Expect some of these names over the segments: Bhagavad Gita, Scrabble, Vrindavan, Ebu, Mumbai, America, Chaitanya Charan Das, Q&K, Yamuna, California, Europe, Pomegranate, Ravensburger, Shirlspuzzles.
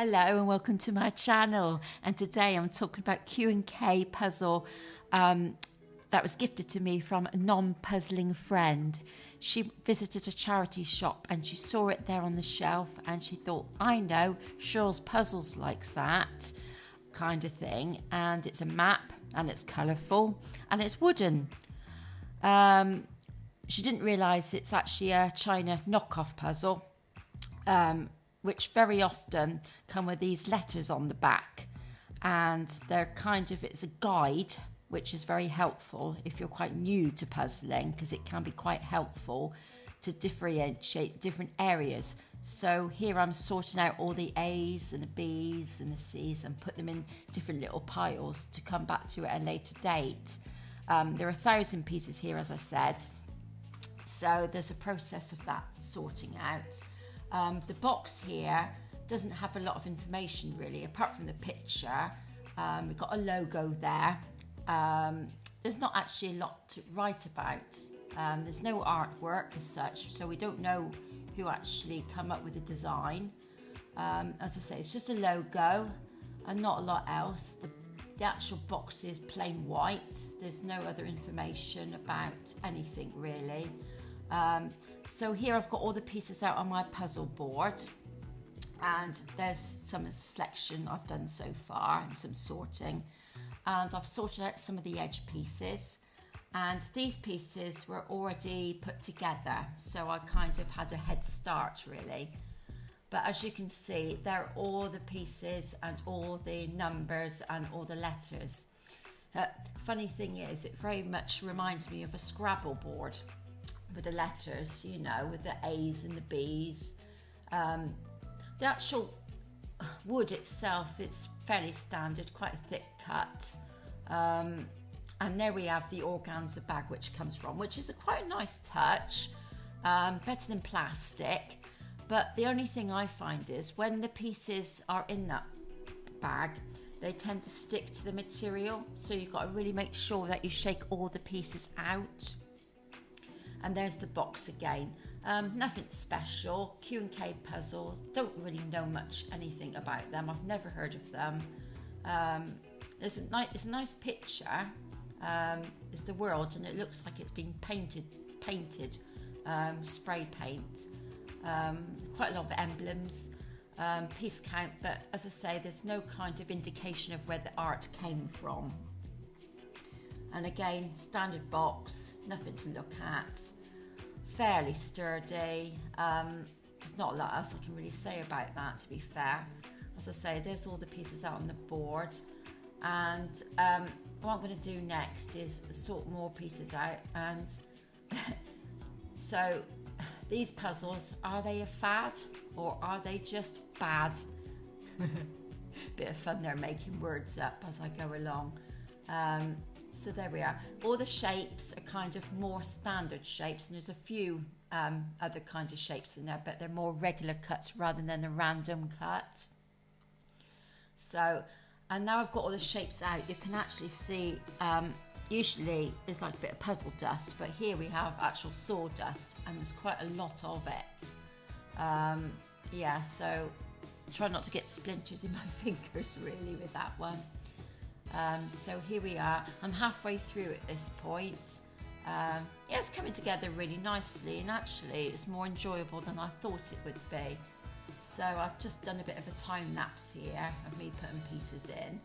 Hello and welcome to my channel, and today I'm talking about Q&K puzzle that was gifted to me from a non-puzzling friend. She visited a charity shop and she saw it there on the shelf and she thought, I know, Shirlspuzzles likes that kind of thing. And it's a map and it's colourful and it's wooden. She didn't realise it's actually a China knockoff puzzle, which very often come with these letters on the back, and they're it's a guide which is very helpful if you're quite new to puzzling, because it can be quite helpful to differentiate different areas. So here I'm sorting out all the A's and the B's and the C's and put them in different little piles to come back to at a later date. There are 1,000 pieces here, as I said, so there's a process of that sorting out. The box here doesn't have a lot of information really, apart from the picture. We've got a logo there. There's not actually a lot to write about. There's no artwork as such, so we don't know who actually come up with the design. As I say, it's just a logo and not a lot else. The actual box is plain white. There's no other information about anything really. So here I've got all the pieces out on my puzzle board, and there's some of the selection I've done so far and some sorting, and I've sorted out some of the edge pieces, and these pieces were already put together, so I had a head start really. But as you can see, there are all the pieces and all the numbers and all the letters. Funny thing is, it very much reminds me of a Scrabble board with the letters, you know, with the A's and the B's. The actual wood itself, it's fairly standard, quite a thick cut. And there we have the organza bag, which comes from, which is quite a nice touch, better than plastic. But the only thing I find is when the pieces are in that bag, they tend to stick to the material. So you've got to really make sure that you shake all the pieces out. And there's the box again. Nothing special. Q&K puzzles, don't really know anything about them. I've never heard of them. It's a nice picture. It's the world, and it looks like it's been painted, spray paint. Quite a lot of emblems, piece count, but as I say, there's no indication of where the art came from. And again, standard box, nothing to look at, fairly sturdy. There's not a lot else I can really say about that, to be fair. As I say, there's all the pieces out on the board, and what I'm going to do next is sort more pieces out. And so these puzzles, are they a fad or are they just bad? Bit of fun there, making words up as I go along. So there we are. All the shapes are more standard shapes, and there's a few other shapes in there, but they're more regular cuts rather than a random cut. So, and now I've got all the shapes out, you can actually see, usually there's a bit of puzzle dust, but here we have actual sawdust, and there's quite a lot of it. Yeah, so try not to get splinters in my fingers really with that one. So here we are. I'm halfway through at this point. Yeah, it's coming together really nicely, and actually it's more enjoyable than I thought it would be. So I've just done a bit of a time lapse here of me putting pieces in.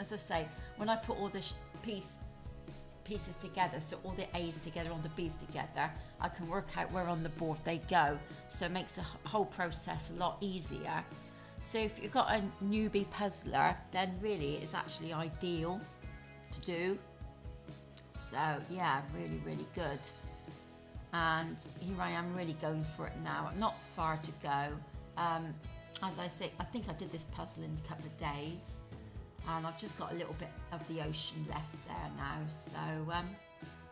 As I say, when I put all the pieces together, so all the A's together, all the B's together, I can work out where on the board they go, so it makes the whole process a lot easier. So if you've got a newbie puzzler, then really it's actually ideal to do. So yeah, really, really good. And here I am really going for it now. Not far to go. As I say, I think I did this puzzle in a couple of days, and I've just got a little bit of the ocean left there now. So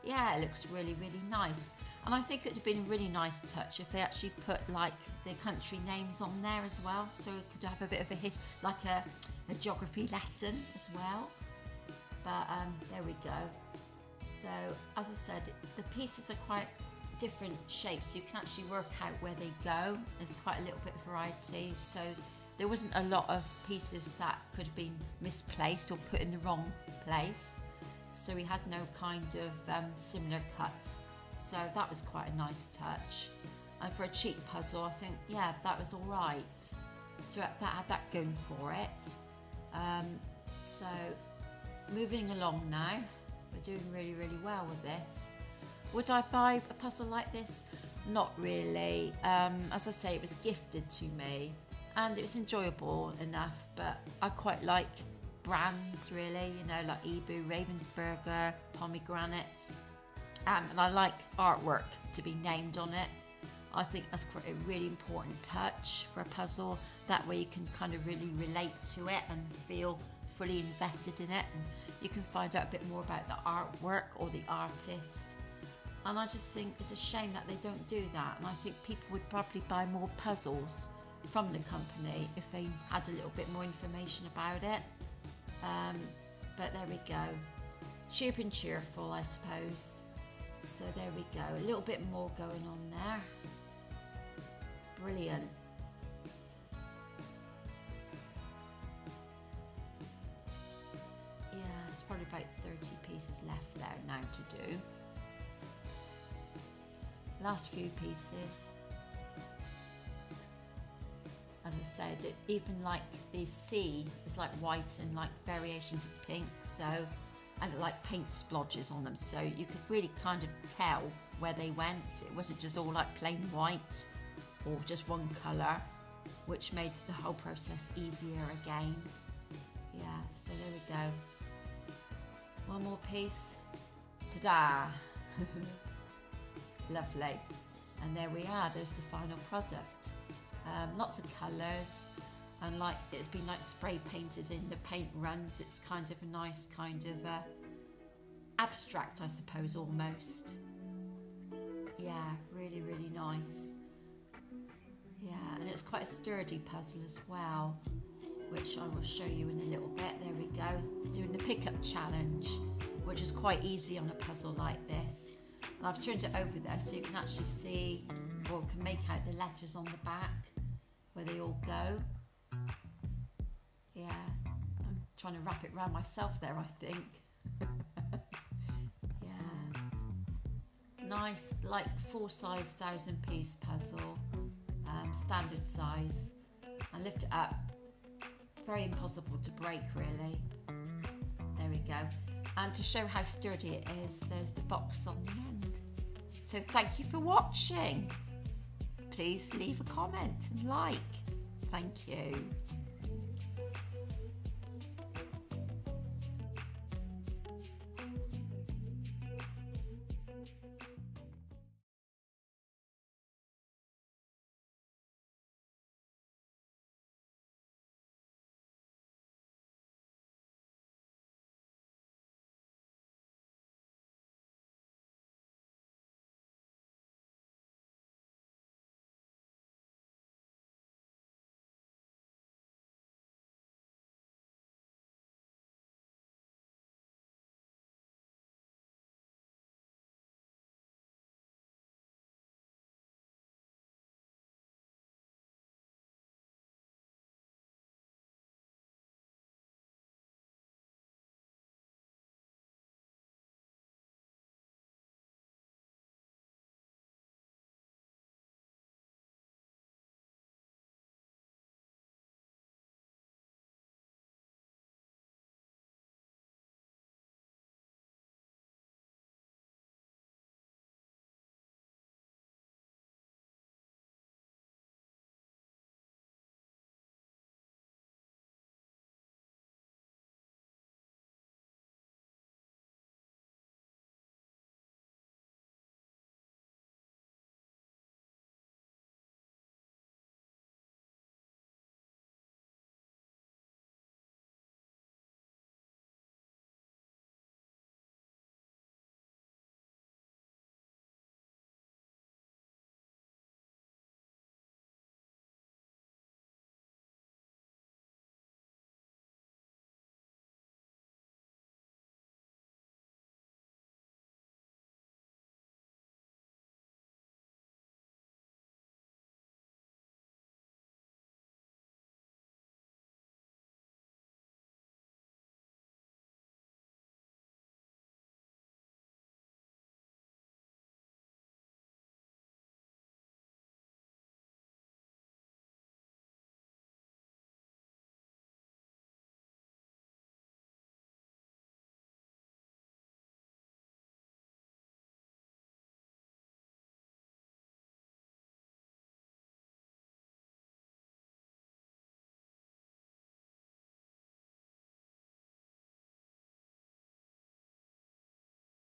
yeah, it looks really, really nice. And I think it would have been a really nice touch if they actually put the country names on there as well, so it could have a bit of a hit, a geography lesson as well. But there we go. So as I said, the pieces are quite different shapes. You can actually work out where they go. There's quite a little bit of variety, so there wasn't a lot of pieces that could have been misplaced or put in the wrong place. So we had no kind of similar cuts. So that was quite a nice touch. And for a cheap puzzle, I think, yeah, that was all right. So that had that going for it. So moving along now, we're doing really, really well with this. Would I buy a puzzle like this? Not really. As I say, it was gifted to me and it was enjoyable enough, but I quite like brands really, you know, like Ebu, Ravensburger, Pomegranate. And I like artwork to be named on it. I think that's quite a really important touch for a puzzle. That way you can kind of really relate to it and feel fully invested in it. And you can find out a bit more about the artwork or the artist. And I just think it's a shame that they don't do that. And I think people would probably buy more puzzles from the company if they had a little bit more information about it. But there we go. Cheap and cheerful, I suppose. So there we go, a little bit more going on there. Brilliant. Yeah, it's probably about 30 pieces left there now to do. Last few pieces. As I say, that even like the sea is like white and like variations of pink, so, and like paint splodges on them, so you could really kind of tell where they went. It wasn't just all like plain white or just one colour, which made the whole process easier again. Yeah, so there we go. One more piece. Ta-da! Lovely. And there we are, there's the final product. Lots of colours, and like it's been like spray painted in, the paint runs. It's kind of a nice kind of abstract, I suppose, almost. Yeah, really, really nice. Yeah, and it's quite a sturdy puzzle as well, which I will show you in a little bit. There we go, doing the pickup challenge, which is quite easy on a puzzle like this. And I've turned it over there so you can actually see, or can make out the letters on the back where they all go. Yeah, I'm trying to wrap it around myself there, I think. Yeah, nice, like full size 1000-piece puzzle, standard size. I lift it up, very impossible to break really. There we go. And to show how sturdy it is, there's the box on the end. So thank you for watching. Please leave a comment and like. Thank you.